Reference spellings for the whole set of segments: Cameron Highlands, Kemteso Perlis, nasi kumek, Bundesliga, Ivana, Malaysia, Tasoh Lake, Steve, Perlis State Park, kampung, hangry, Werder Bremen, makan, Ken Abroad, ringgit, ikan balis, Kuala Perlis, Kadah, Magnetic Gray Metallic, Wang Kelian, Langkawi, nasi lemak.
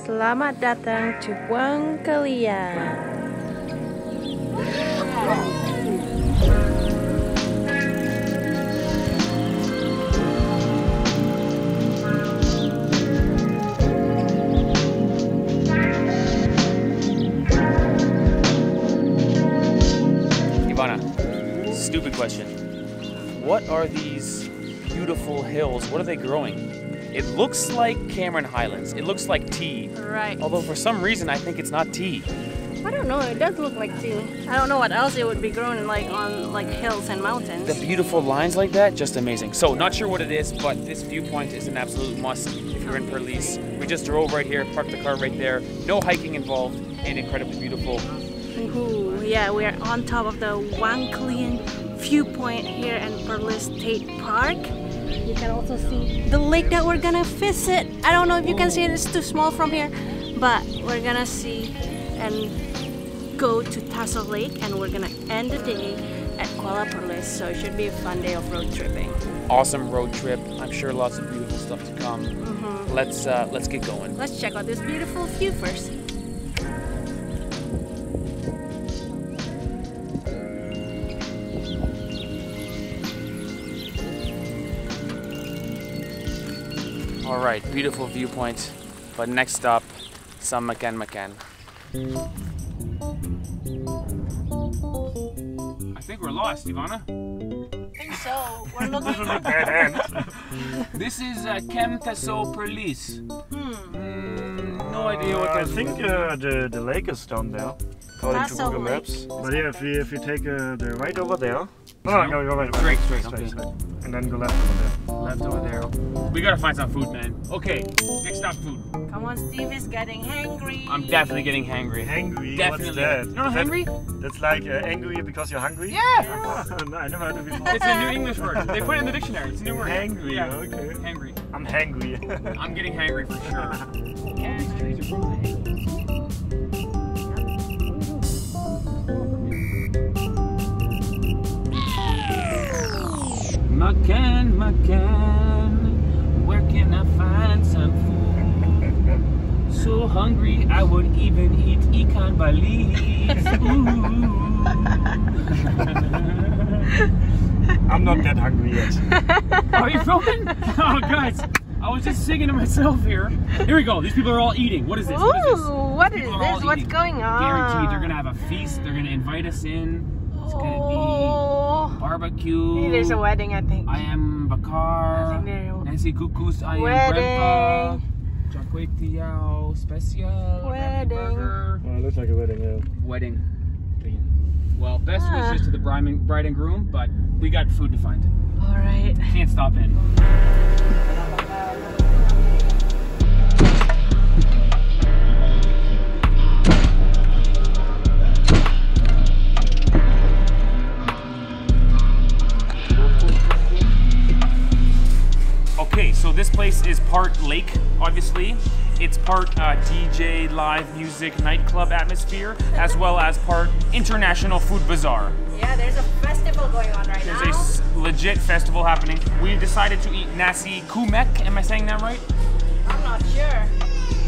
Selamat datang di Wang Kelian. Ivana, stupid question. What are these beautiful hills? What are they growing? It looks like Cameron Highlands. It looks like tea. Right. Although for some reason I think it's not tea. I don't know. It does look like tea. I don't know what else it would be grown on hills and mountains. The beautiful lines like that, just amazing. So not sure what it is, but this viewpoint is an absolute must if you're in Perlis. We just drove right here, parked the car right there. No hiking involved, and incredibly beautiful. Ooh, yeah, we are on top of the Wang Kelian viewpoint here in Perlis State Park. You can also see the lake that we're gonna visit. I don't know if you can see it, it's too small from here, but we're gonna see and go to Tasoh Lake, and we're gonna end the day at Kuala Perlis, so it should be a fun day of road tripping. Awesome road trip. I'm sure lots of beautiful stuff to come. Let's get going. Let's check out this beautiful view first. Alright, beautiful viewpoint, but next stop, some makan. I think we're lost, Ivana. I think so. We're looking. This is Kemteso Perlis. No idea what that is. I think the lake is down there, according to Google Maps. But yeah, if you take the right over there. No, go right over there. Straight. And then go left over there. Left over there. We gotta find some food, man. Okay, next stop, food. Come on, Steve is getting hangry. I'm definitely getting hangry. Hangry? Definitely. What's that? You know hangry? That's like angry because you're hungry? Yeah! No, I never heard it before. It's a new English word. They put it in the dictionary. It's a new word. Hangry, yeah. Okay. Hangry. I'm hangry. I'm getting hangry for sure. Hangry. Makan, where can I find some food? So hungry I would even eat ikan balis. I'm not that hungry yet. Are you filming? Oh guys, I was just singing to myself here. Here we go, these people are all eating. What is this? What is this? What's going on? Guaranteed they're gonna have a feast, they're gonna invite us in. It's gonna be barbecue. Hey, there's a wedding, I think. I am Bakar. Nancy Cuckoo's I am Grandpa. Chakwe Tiao Special. Wedding. It looks like a wedding, yeah. Wedding. Well, best wishes to the bride and groom, but we got food to find. Alright. Can't stop in. So this place is part lake, obviously. It's part DJ, live music, nightclub atmosphere, as well as part international food bazaar. Yeah, there's a festival going on right now. There's a legit festival happening. We decided to eat nasi kumek. Am I saying that right? I'm not sure.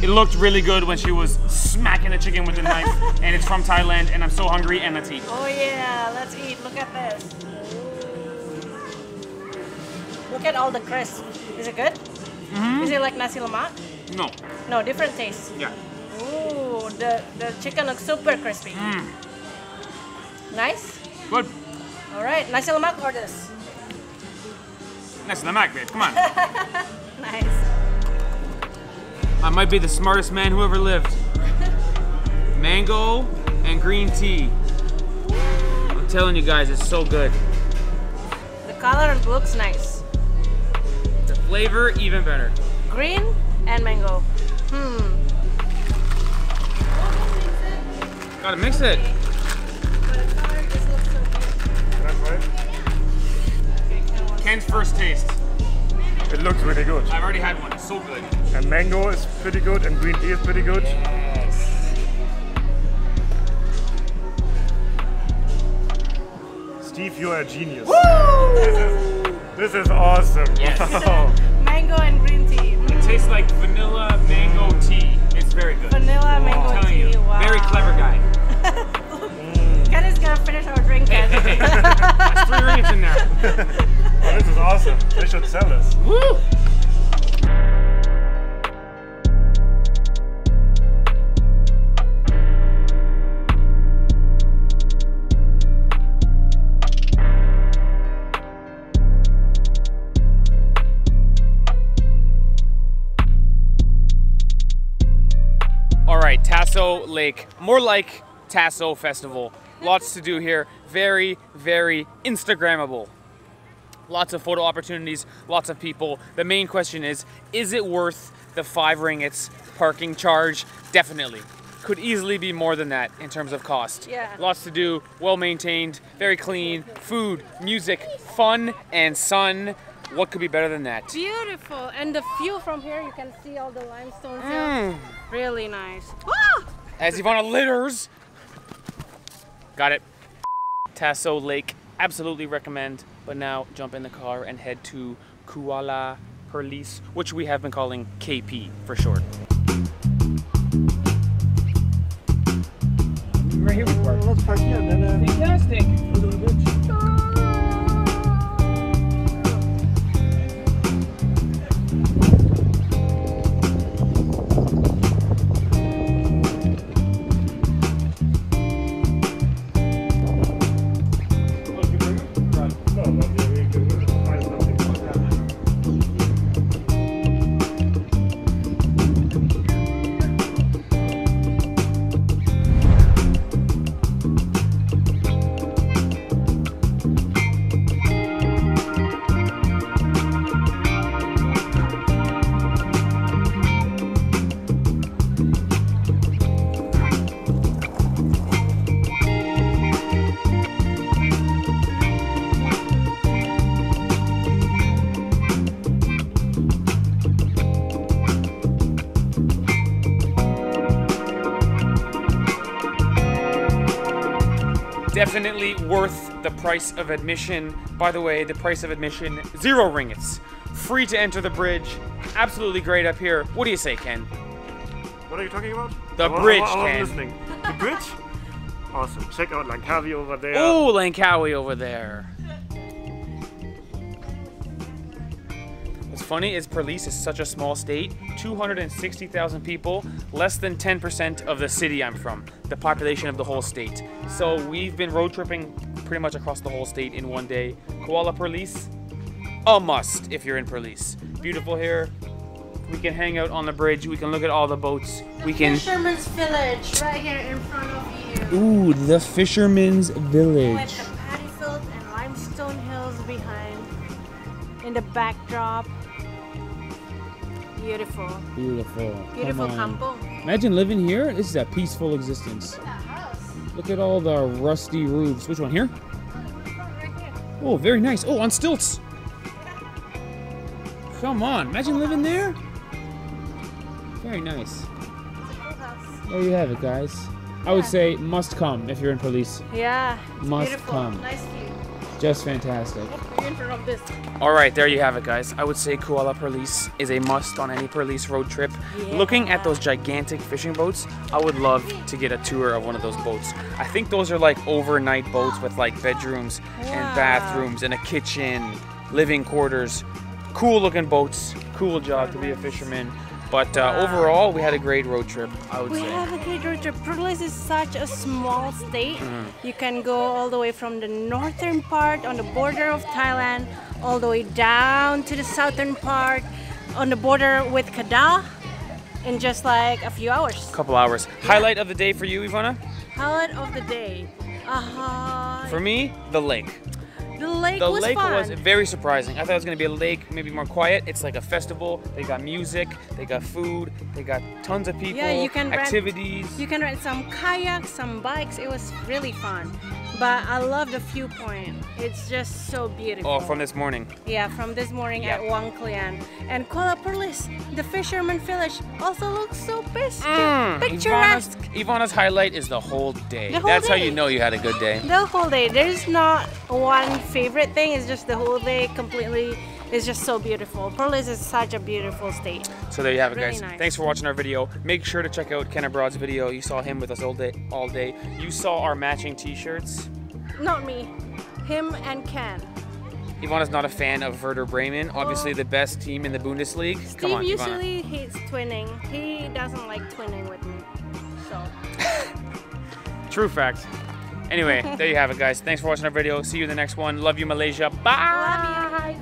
It looked really good when she was smacking the chicken with the knife, and it's from Thailand, and I'm so hungry, and let's eat. Oh yeah, let's eat. Look at this. Look at all the crisps. Is it good? Mm-hmm. Is it like nasi lemak? No. No, different taste. Yeah. Ooh, the chicken looks super crispy. Mm. Nice? Good. Alright, nasi lemak or this? Nasi lemak, babe, come on. Nice. I might be the smartest man who ever lived. Mango and green tea. I'm telling you guys, it's so good. The color looks nice. Flavor even better. Green and mango. Gotta mix it. Ken's first taste. It looks really good. I've already had one. It's so good. And mango is pretty good, and green tea is pretty good. Yes. Steve, you are a genius. Woo! This is awesome. Yes. Wow. Mango and green tea. Mm. tastes like vanilla mango tea. It's very good. Vanilla mango tea, wow. Very clever guy. Kenneth's gonna finish our drink. Hey. That's 3 rings in there. Oh, this is awesome. They should sell this. Woo! Alright, Tasoh Lake, more like Tasoh Festival. Lots to do here, very, very Instagrammable. Lots of photo opportunities, lots of people. The main question is it worth the 5 ringgits parking charge? Definitely. Could easily be more than that in terms of cost. Yeah. Lots to do, well maintained, very clean, food, music, fun, and sun. What could be better than that? Beautiful, and the view from here, you can see all the limestone hills. Really nice. Ah! As Ivana litters. Got it. Tasoh Lake, absolutely recommend. But now jump in the car and head to Kuala Perlis, which we have been calling KP for short. Right here we park. Let's park here. Fantastic. Definitely worth the price of admission. By the way, the price of admission, 0 ringgits. Free to enter the bridge. Absolutely great up here. What do you say, Ken? What are you talking about? The bridge, Ken. Listening. The bridge? Awesome. Check out Langkawi over there. Oh, Langkawi over there. What's funny is Perlis is such a small state. 260,000 people, less than 10% of the city I'm from, the population of the whole state. So we've been road tripping pretty much across the whole state in one day. Kuala Perlis, a must if you're in Perlis. Beautiful here. We can hang out on the bridge. We can look at all the boats. We can. Fisherman's Village right here in front of you. Ooh, the Fisherman's Village. With the paddy fields and limestone hills behind. In the backdrop. Beautiful. Beautiful. Beautiful kampung. Imagine living here. This is a peaceful existence. Look at that house. Look at all the rusty roofs. Which one here? Right here. Oh, very nice. Oh, on stilts. Come on. Imagine living there. Very nice. It's a cool house. There you have it, guys. Yeah. I would say must come if you're in Perlis. Yeah. Must beautiful. Come. Nice view. Just fantastic. All right, there you have it, guys. I would say Kuala Perlis is a must on any Perlis road trip. Yeah. Looking at those gigantic fishing boats, I would love to get a tour of one of those boats. I think those are like overnight boats with like bedrooms and bathrooms and a kitchen, living quarters. Cool looking boats, cool job to be a fisherman. But overall, we had a great road trip, I would say. We have a great road trip. Perlis is such a small state. You can go all the way from the northern part on the border of Thailand, all the way down to the southern part on the border with Kadah in just like a few hours. A couple hours. Yeah. Highlight of the day for you, Ivana? Highlight of the day? For me, the lake. The lake was very surprising. I thought it was going to be a lake, maybe more quiet. It's like a festival. They got music, they got food, they got tons of people, yeah, you can activities. You can rent some kayaks, some bikes. It was really fun. But I love the viewpoint. It's just so beautiful. Oh, from this morning. Yeah, from this morning at Wang Kelian. And Kuala Perlis, the fisherman village, also looks so picturesque. Ivana's highlight is the whole day. That's how you know you had a good day. The whole day. There's not one favorite thing. It's just the whole day completely It's just so beautiful. Perlis is such a beautiful state. So there you have it, really guys. Nice. Thanks for watching our video. Make sure to check out Ken Abroad's video. You saw him with us all day. You saw our matching t-shirts. Not me. Him and Ken. Ivana's not a fan of Werder Bremen, obviously the best team in the Bundesliga. Steve Come on, usually Ivana. Hates twinning. He doesn't like twinning with me. So. True fact. Anyway, there you have it, guys. Thanks for watching our video. See you in the next one. Love you, Malaysia. Bye. Love you.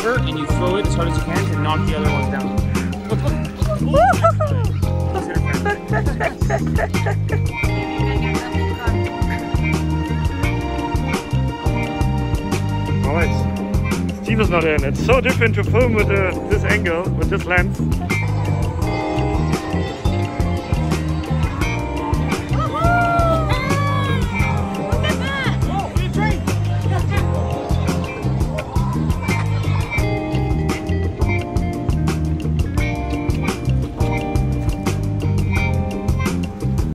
And you throw it as hard as you can to knock the other ones down. Look, look. Alright, Steve is not in. It's so different to film with this angle, with this lens.